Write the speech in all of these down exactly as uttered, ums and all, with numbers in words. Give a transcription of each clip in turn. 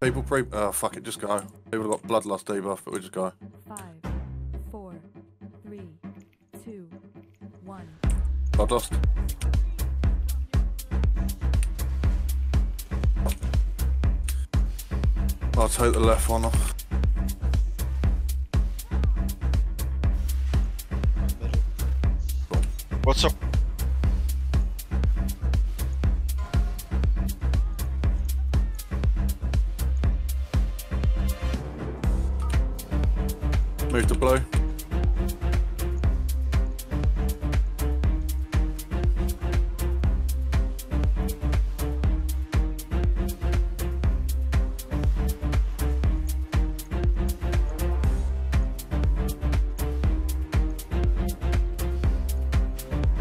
People pre- Oh, fuck it, just go. People have got bloodlust debuff, but we just go. Five, four, three, two, one. Bloodlust. I'll take the left one off. What's up? Move to blue.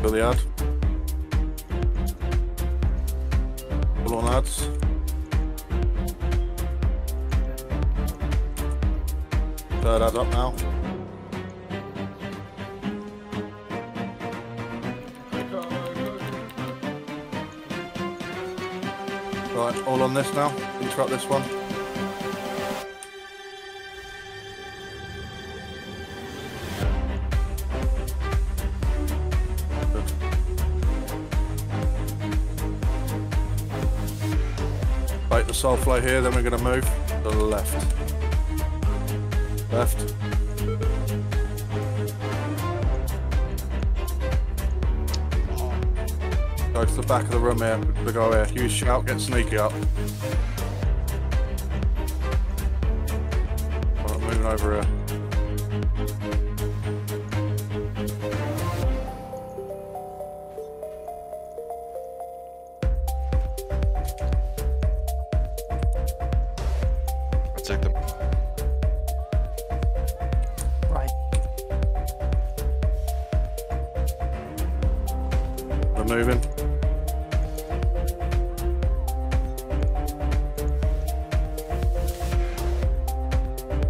Fill the ad. Pull on ads. Third ad up now. Right, all on this now. Interrupt this one. Bait the soul flow here, then we're going to move to the left. Left. Go to the back of the room here, the guy here. Huge shout, get sneaky up. Alright, moving over here. I'll take them. Right. We're moving.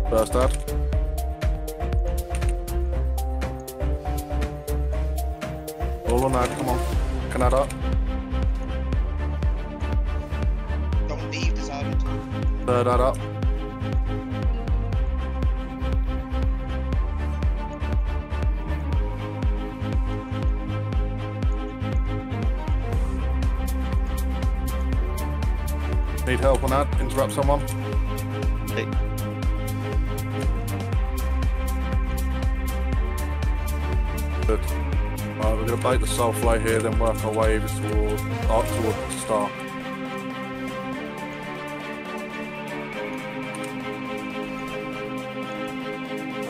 First ad. All on ad, come on. Can add up. Don't leave this island. Third ad up. Need help on that? Interrupt someone? Hey. Good. Right, we're going to bait the soul flow here, then work our waves towards, up towards the star.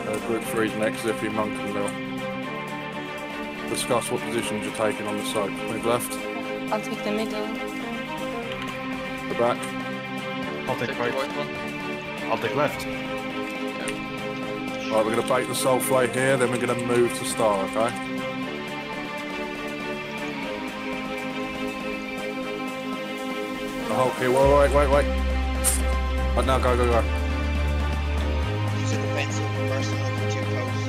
Uh, group three's next, if you monk and mill. Discuss what positions you're taking on the soap. Move left. I'll take the middle. The back. I'll take, take right. The right one. I'll take left. Right, we're going to bait the soul flay here, then we're going to move to star, okay? The Hulk here, wait, wait, wait, wait. Right now, go, go, go. Use a defensive person looking too close.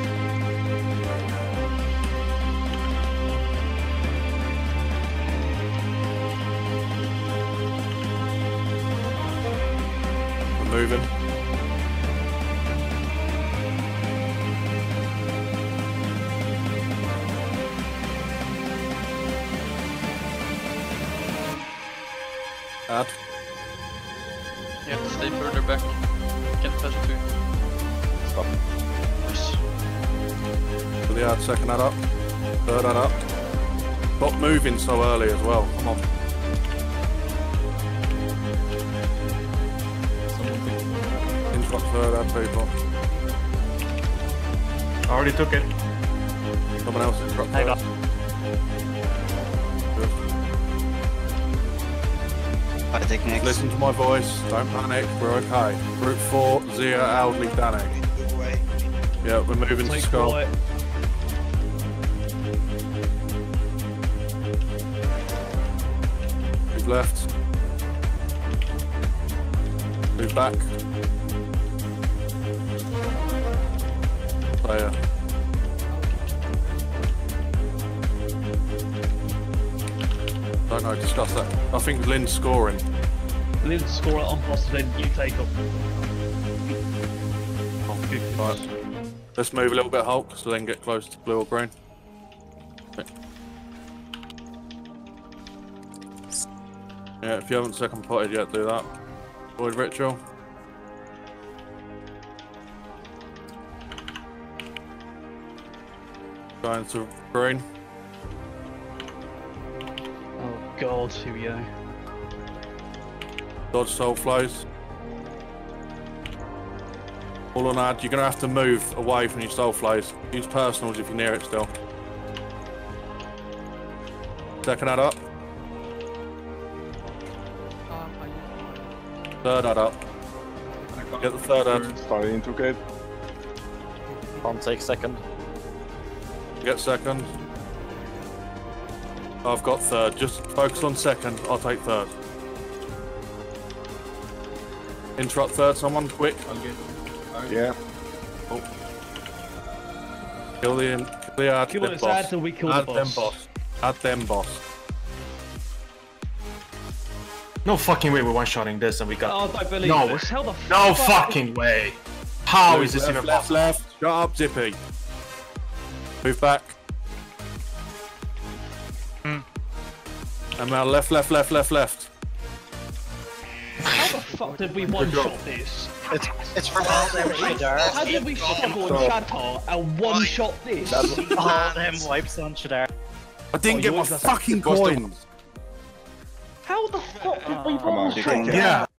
We're moving. Add. You have to stay further back. You can't touch it too. Stop. Nice. For the ad, second ad up. Third ad up. Stop moving so early as well. Come on. Interrupt third ad, people. I already took it. Someone else interrupt third. I take next. Listen to my voice, don't panic, we're okay. Group four, Zia, Aldley, Danny. Yeah, we're moving to Skull. Move left. Move back. Player. Don't know, discuss that. I think Lynn's scoring. Blue to score on Boston, you take up. Oh, good. Right. Let's move a little bit, Hulk, so then get close to blue or green. Okay. Yeah, if you haven't second potted yet, do that. Void ritual. Going to green. Oh god, here we go. Dodge soul flows. All on ad, you're gonna have to move away from your soul flows. Use personals if you're near it still. Second ad up. Third ad up. Get the third ad. Starting into gate. Can't take second. Get second. I've got third. Just focus on second. I'll take third. Interrupt third. Someone quick. I'll get I'll yeah. Oh. Kill the in. Kill the ad. Kill them boss. Add, we kill add the boss. them boss. Add them boss. No fucking way we're one-shotting this and we got... Oh, I don't believe no, this. How the fuck? No fucking way! How Move is this left, even possible? Left, left. Shut up, Zippy. Move back. Mm. And now left, left, left, left, left. How the fuck did we one-shot this? It's, it's from all their radar. How did we struggle and shatter and one-shot this? Ah, them wipes on Shadar. I didn't oh, get my fucking coins. How the fuck did we roll? Yeah.